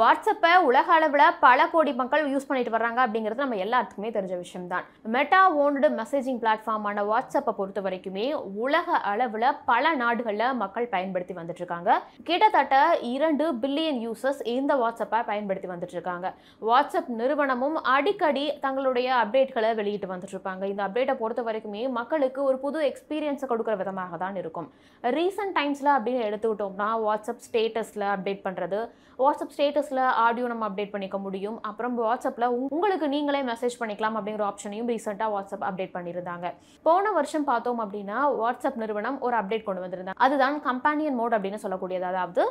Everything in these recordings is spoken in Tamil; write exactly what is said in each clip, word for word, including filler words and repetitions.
WhatsApp உலக அளவுல பல கோடி மக்கள் யூஸ் பண்ணிட்டு வர்றாங்க அப்படிங்கிறது நம்ம எல்லாத்துக்குமே தெரிஞ்ச விஷயம் தான். Meta owned messaging platform ஆன WhatsApp பொறுத்த வரைக்குமே உலக அளவுல பல நாடுகள்ல மக்கள் பயன்படுத்தி வந்துட்டு இருக்காங்க. கிட்டத்தட்ட two பில்லியன் யூசர்ஸ் இந்த WhatsApp-ஐ பயன்படுத்தி வந்துட்டு இருக்காங்க. WhatsApp நிறுவனமும் அடிக்கடி தங்களுடைய அப்டேட்களை வெளியிட்டு வந்துட்டு இருப்பாங்க. இந்த அப்டேட்டை பொறுத்த வரைக்குமே மக்களுக்கு ஒரு புது எக்ஸ்பீரியன்ஸ் கொடுக்கிற விதமாக தான் இருக்கும். ரீசன்ட் டைம்ஸ்ல அப்படியே எடுத்துட்டோம்னா WhatsApp ஸ்டேட்டஸ்ல அப்டேட் பண்றது, WhatsApp ஸ்டேட்டஸ்ல ஆடியோ நம்ம அப்டேட் பண்ணிக்க முடியும். அப்புறம் WhatsAppல உங்களுக்கு நீங்களே மெசேஜ் பண்ணிக்கலாம் அப்படிங்கிற ஆப்ஷனையும் ரீசன்ட்டா WhatsApp அப்டேட் பண்ணிருந்தாங்க. போன வருஷம் பார்த்தோம் அப்படின்னா WhatsApp நிறுவனம் ஒரு அப்டேட் கொண்டு வந்திருந்தாங்க. அதுதான் கம்பானியன் மோட் அப்படின்னு சொல்லக்கூடியது. அதாவது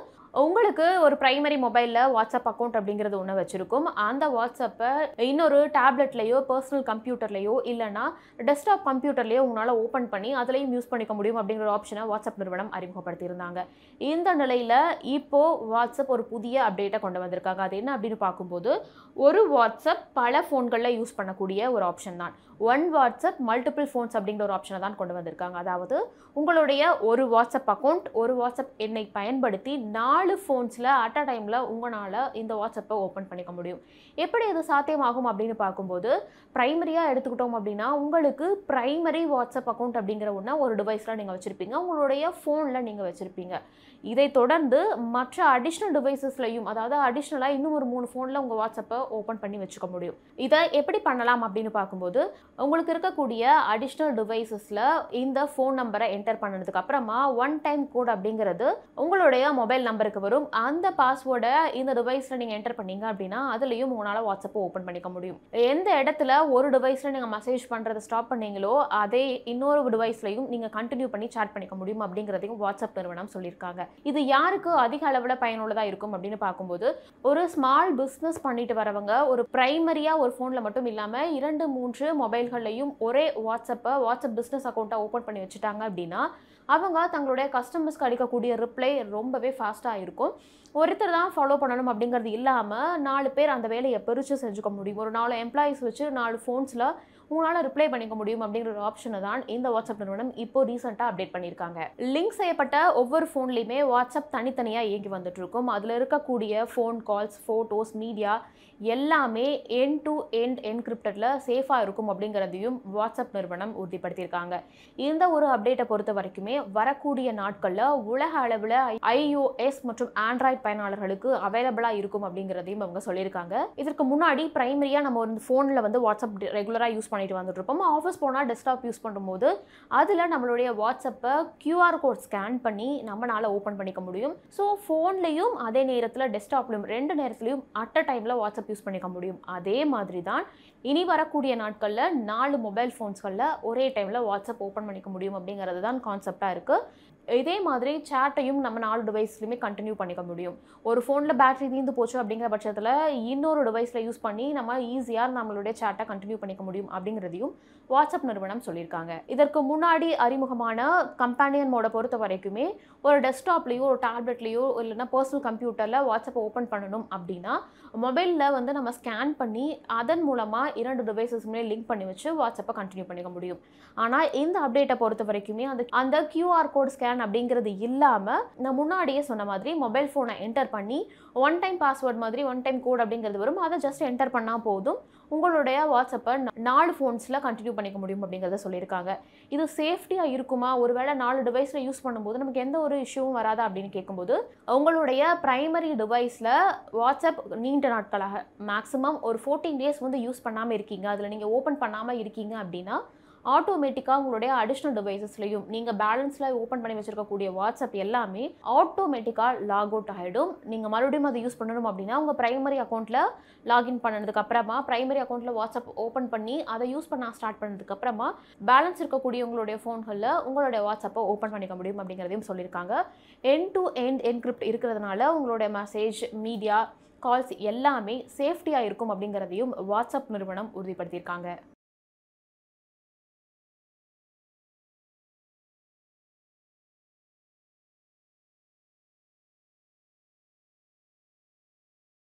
உங்களுக்கு ஒரு பிரைமரி மொபைல்ல WhatsApp அக்கௌண்ட் அப்படிங்கிறது ஒன்று வச்சிருக்கும். அந்த வாட்ஸ்அப்பை இன்னொரு டேப்லெட்லையோ பர்சனல் கம்ப்யூட்டர்லையோ இல்லைனா டெஸ்க்டாப் கம்ப்யூட்டர்லையோ உங்களால் ஓப்பன் பண்ணி அதுலேயும் யூஸ் பண்ணிக்க முடியும் அப்படிங்கிற ஆப்ஷனை வாட்ஸ்அப் நிறுவனம் அறிமுகப்படுத்தியிருந்தாங்க. இந்த நிலையில் இப்போ வாட்ஸ்அப் ஒரு புதிய அப்டேட்டை கொண்டு வந்திருக்காங்க. அது என்ன அப்படின்னு பார்க்கும்போது ஒரு வாட்ஸ்அப் பல ஃபோன்களில் யூஸ் பண்ணக்கூடிய ஒரு ஆப்ஷன் தான். ஒன் வாட்ஸ்அப் மல்டிபிள் ஃபோன்ஸ் அப்படிங்கிற ஒரு ஆப்ஷனை தான் கொண்டு வந்திருக்காங்க. அதாவது உங்களுடைய ஒரு வாட்ஸ்அப் அக்கௌண்ட் ஒரு வாட்ஸ்அப் எண்ணை பயன்படுத்தி நான் நாலு ஃபோன்ஸில் அட் அ டைமில் உங்களால் இந்த வாட்ஸ்அப்பை ஓப்பன் பண்ணிக்க முடியும். எப்படி இது சாத்தியமாகும் அப்படின்னு பார்க்கும்போது ப்ரைமரியாக எடுத்துக்கிட்டோம் அப்படின்னா உங்களுக்கு ப்ரைமரி வாட்ஸ்அப் அக்கௌண்ட் அப்படிங்கிற ஒன்றா ஒரு டிவைஸில் நீங்கள் வச்சுருப்பீங்க, உங்களுடைய ஃபோனில் நீங்கள் வச்சுருப்பீங்க. இதை தொடர்ந்து மற்ற அடிஷ்னல் டிவைசஸ்லையும், அதாவது அடிஷ்னலாக இன்னும் ஒரு மூணு ஃபோனில் உங்கள் வாட்ஸ்அப்பை ஓப்பன் பண்ணி வச்சுக்க முடியும். இதை எப்படி பண்ணலாம் அப்படின்னு பார்க்கும்போது உங்களுக்கு இருக்கக்கூடிய அடிஷ்னல் டிவைசஸில் இந்த ஃபோன் நம்பரை என்டர் பண்ணதுக்கு அப்புறமா ஒன் டைம் கோட் அப்படிங்கிறது உங்களுடைய மொபைல் நம்பர் வரும். அந்த பாஸ்வேர்டை இந்த டிவைஸ்ல நீங்க என்டர் பண்ணீங்க அப்படின்னா அதுலயும் உங்களால வாட்ஸ்அப் ஓபன் பண்ணிக்க முடியும். எந்த இடத்துல ஒரு டிவைஸ்ல நீங்க மெசேஜ் பண்றதை ஸ்டாப் பண்ணீங்களோ அதே இன்னொரு டிவைஸ்லயும் நீங்க கண்டினியூ பண்ணி சாட் பண்ணிக்க முடியும் அப்படிங்கிறதையும் வாட்ஸ்அப் நிறுவனம் சொல்லியிருக்காங்க. இது யாருக்கு அதிக அளவுல பயனுள்ளதா இருக்கும் அப்படின்னு பார்க்கும்போது ஒரு ஸ்மால் பிசினஸ் பண்ணிட்டு வரவங்க, ஒரு பிரைமரியா ஒரு போன்ல மட்டும் இல்லாம இரண்டு மூன்று மொபைல்கள்லையும் ஒரே வாட்ஸ்அப்பை வாட்ஸ்அப் பிசினஸ் அக்கௌண்ட்டை ஓபன் பண்ணி வச்சுட்டாங்க அப்படின்னா அவங்க தங்களுடைய கஸ்டமர்ஸ்க்கு அளிக்கக்கூடிய ரிப்ளை ரொம்பவே ஃபாஸ்ட்டாக இருக்கும். ஒருத்தர் தான் ஃபாலோ பண்ணணும் அப்படிங்கிறது இல்லாமல் நாலு பேர் அந்த வேலையை பிரித்து செஞ்சுக்க முடியும். ஒரு நாலு எம்ப்ளாயிஸ் வச்சு நாலு ஃபோன்ஸில் உங்களால் ரிப்ளை பண்ணிக்க முடியும் அப்படிங்கிற ஒரு ஆப்ஷனை தான் இந்த வாட்ஸ்அப் நிறுவனம் இப்போ ரீசெண்டாக அப்டேட் பண்ணியிருக்காங்க. லிங்க் செய்யப்பட்ட ஒவ்வொரு ஃபோன்லேயுமே வாட்ஸ்அப் தனித்தனியாக இயங்கி வந்துட்டு இருக்கும். அதில் இருக்கக்கூடிய ஃபோன் கால்ஸ், ஃபோட்டோஸ், மீடியா எல்லாமே எண்ட் டு எண்ட் என்கிரிப்டடில் சேஃபாக இருக்கும் அப்படிங்கிறதையும் வாட்ஸ்அப் நிறுவனம் உறுதிப்படுத்தியிருக்காங்க. இந்த ஒரு அப்டேட்டை பொறுத்த வரைக்குமே வரக்கூடிய நாட்களில் உலக அளவில் iOS மற்றும் ஆண்ட்ராய்ட் பயனாளர்களுக்கு அவைலபிளாக இருக்கும் அப்படிங்கிறதையும் அவங்க சொல்லியிருக்காங்க. இதற்கு முன்னாடி பிரைமரியாக நம்ம ஒரு ஃபோனில் வந்து வாட்ஸ்அப் ரெகுலராக யூஸ் பண்ணிட்டு வந்துட்டு இருப்போம். ஆஃபீஸ் போனால் டெஸ்க்டாப் யூஸ் பண்ணும்போது அதில் நம்மளுடைய வாட்ஸ்அப்பை Q R கோட் ஸ்கேன் பண்ணி நம்மளால் ஓப்பன் பண்ணிக்க முடியும். ஸோ ஃபோன்லையும் அதே நேரத்தில் டெஸ்க்டாப்லையும் ரெண்டு நேரத்துலையும் அட் அ டைமில் வாட்ஸ்அப் யூஸ் பண்ணிக்க முடியும். அதே மாதிரி தான் இனி வரக்கூடிய நாட்கள்ல நாலு மொபைல் ஃபோன்ஸ்களில் ஒரே டைமில் வாட்ஸ்அப் ஓப்பன் பண்ணிக்க முடியும் அப்படிங்கிறது தான் கான்செப்டாக இருக்குது. இதே மாதிரி சேட்டையும் நம்ம நாலு டிவைஸ்லையுமே கண்டினியூ பண்ணிக்க முடியும். ஒரு ஃபோனில் பேட்டரி தீர்ந்து போச்சு அப்படிங்கிற பட்சத்தில் இன்னொரு டிவைஸில் யூஸ் பண்ணி நம்ம ஈஸியாக நம்மளுடைய சேட்டை கண்டினியூ பண்ணிக்க முடியும் அப்படிங்கிறதையும் வாட்ஸ்அப் நிறுவனம் சொல்லியிருக்காங்க. இதற்கு முன்னாடி அறிமுகமான கம்பானியன் மோடை பொறுத்த வரைக்குமே ஒரு டெஸ்க்டாப்லேயோ ஒரு டேப்லெட்லேயோ இல்லைன்னா பர்சனல் கம்ப்யூட்டரில் வாட்ஸ்அப்பை ஓப்பன் பண்ணணும் அப்படின்னா மொபைலில் வந்து நம்ம ஸ்கேன் பண்ணி அதன் மூலமாக இரண்டு டிவைஸஸ்மே லிங்க் பண்ணி வச்சு வாட்ஸ்அப்பை கண்டினியூ பண்ணிக்க முடியும். ஆனால் இந்த அப்டேட்டை பொறுத்த வரைக்குமே அந்த அந்த கியூஆர் கோட் ஸ்கேன் அப்படிங்கிறது இல்லாம நான் முன்னாடியே சொன்ன மாதிரி மொபைல் போனை என்டர் பண்ணி ஒன் டைம் பாஸ்வேர்ட் மாதிரி ஒன் டைம் கோட் அப்படிங்கிறது வரும். அதை ஜஸ்ட் என்டர் பண்ணா போதும், உங்களுடைய வாட்ஸ்அப்பை நாலு ஃபோன்ஸில் கண்டினியூ பண்ணிக்க முடியும் அப்படிங்கிறத சொல்லியிருக்காங்க. இது சேஃப்டியாக இருக்குமா, ஒருவேளை நாலு டிவைஸில் யூஸ் பண்ணும்போது நமக்கு எந்த ஒரு இஷ்யூவும் வராதா அப்படின்னு கேட்கும்போது உங்களுடைய ப்ரைமரி டிவைஸில் வாட்ஸ்அப் நீண்ட நாட்களாக மேக்ஸிமம் ஒரு ஃபோர்டீன் டேஸ் வந்து யூஸ் பண்ணாமல் இருக்கீங்க, அதில் நீங்கள் ஓப்பன் பண்ணாமல் இருக்கீங்க அப்படின்னா ஆட்டோமேட்டிக்காக உங்களுடைய அடிஷ்னல் டிவைசஸ்லையும் நீங்கள் பேலன்ஸில் ஓப்பன் பண்ணி வச்சுருக்கக்கூடிய வாட்ஸ்அப் எல்லாமே ஆட்டோமேட்டிக்காக லாக் அவுட் ஆகிடும். நீங்கள் மறுபடியும் அதை யூஸ் பண்ணணும் அப்படின்னா உங்கள் ப்ரைமரி அக்கௌண்ட்டில் லாகின் பண்ணதுக்கு அப்புறமா ப்ரைமரி அக்கௌண்ட்டில் வாட்ஸ்அப் ஓப்பன் பண்ணி அதை யூஸ் பண்ண ஸ்டார்ட் பண்ணதுக்கப்புறமா பேலன்ஸ் இருக்கக்கூடிய உங்களுடைய ஃபோன்களில் உங்களுடைய வாட்ஸ்அப்பை ஓப்பன் பண்ணிக்க முடியும் அப்படிங்கிறதையும் சொல்லியிருக்காங்க. எண்ட் டு எண்ட் என்கிரிப்ட் இருக்கிறதுனால உங்களுடைய மெசேஜ், மீடியா, கால்ஸ் எல்லாமே சேஃப்டியாக இருக்கும் அப்படிங்கிறதையும் வாட்ஸ்அப் நிறுவனம் உறுதிப்படுத்தியிருக்காங்க.